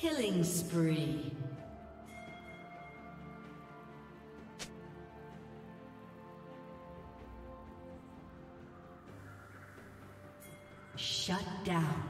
Killing spree. Shut down.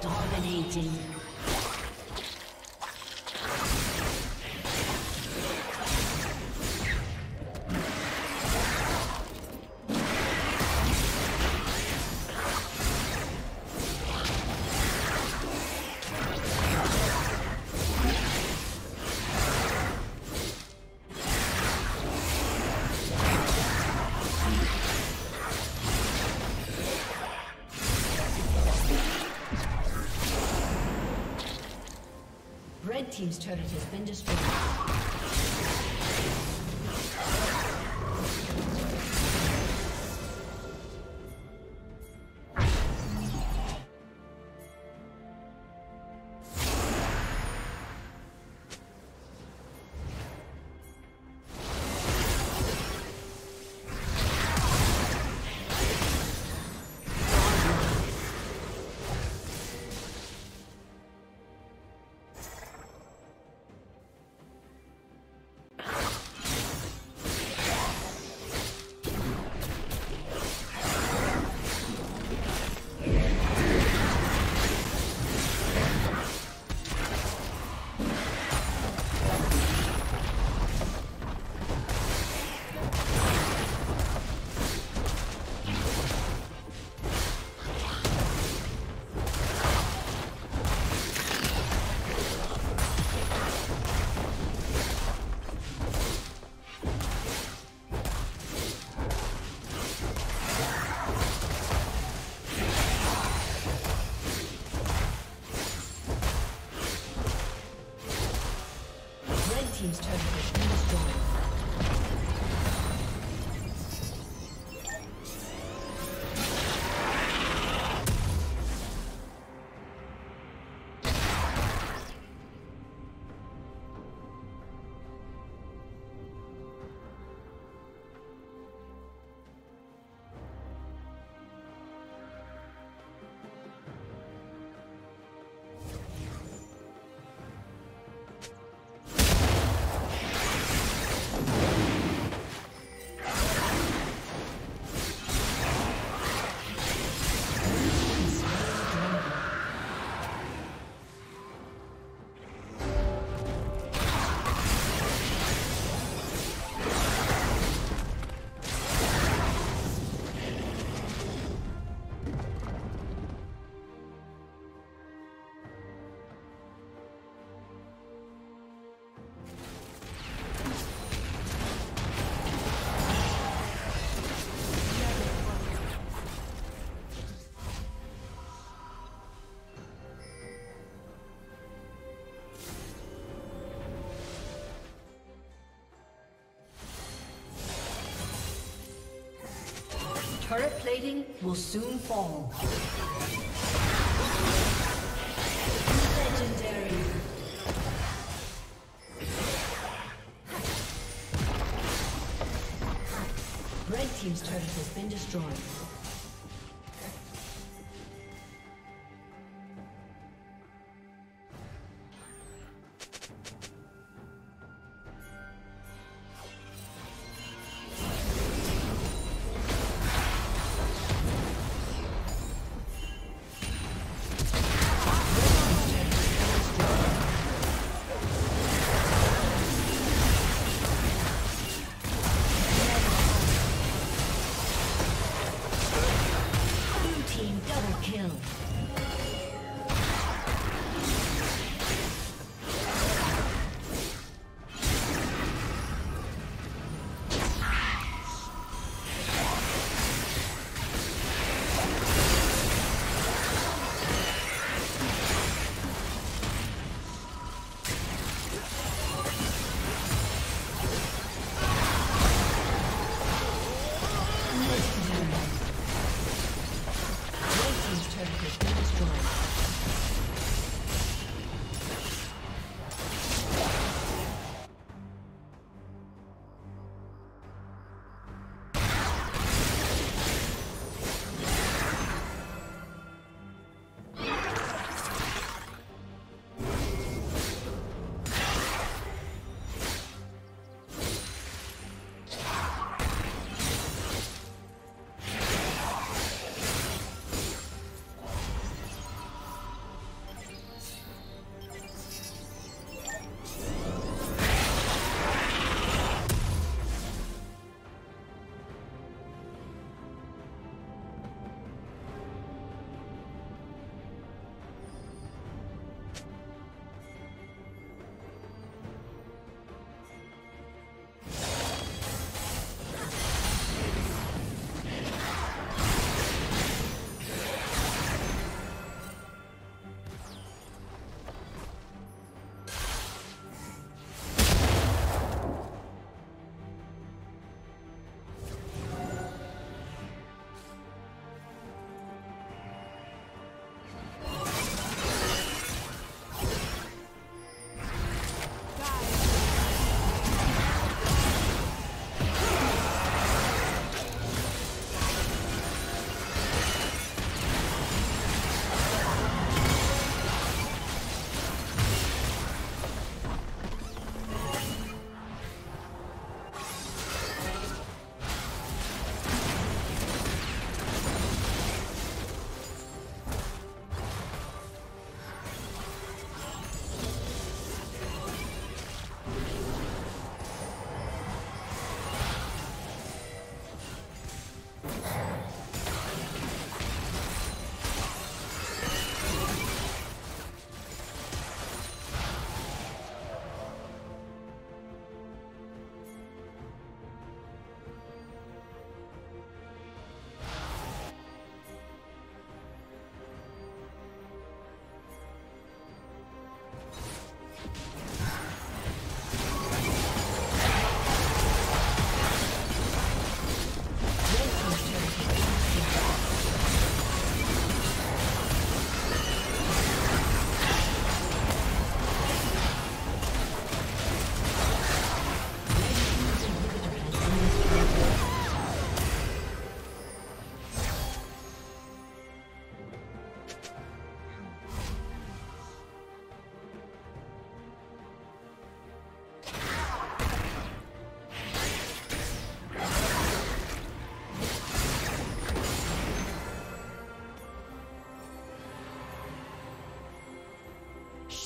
Dominating. team's turret has been destroyed. Team's turret has been destroyed. Turret plating will soon fall. Legendary. Red team's turret has been destroyed.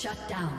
Shut down.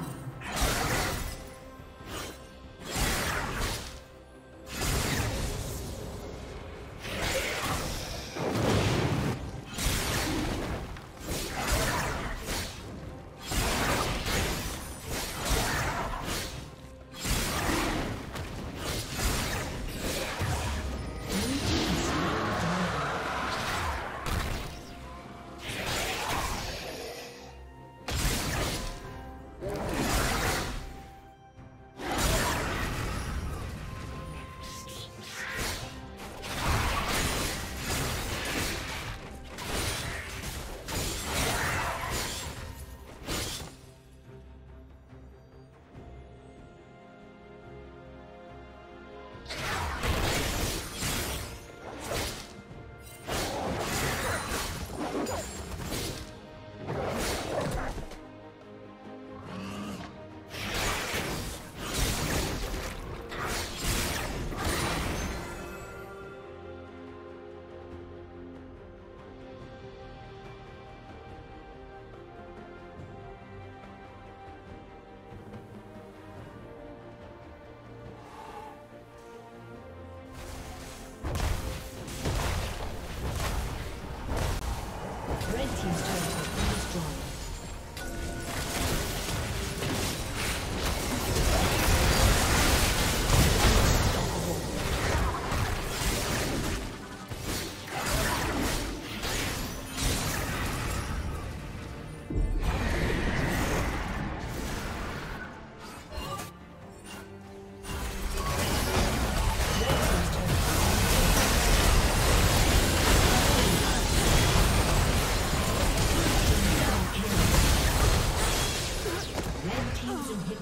Red team's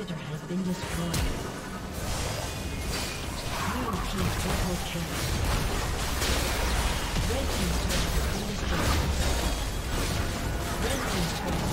turret has been destroyed.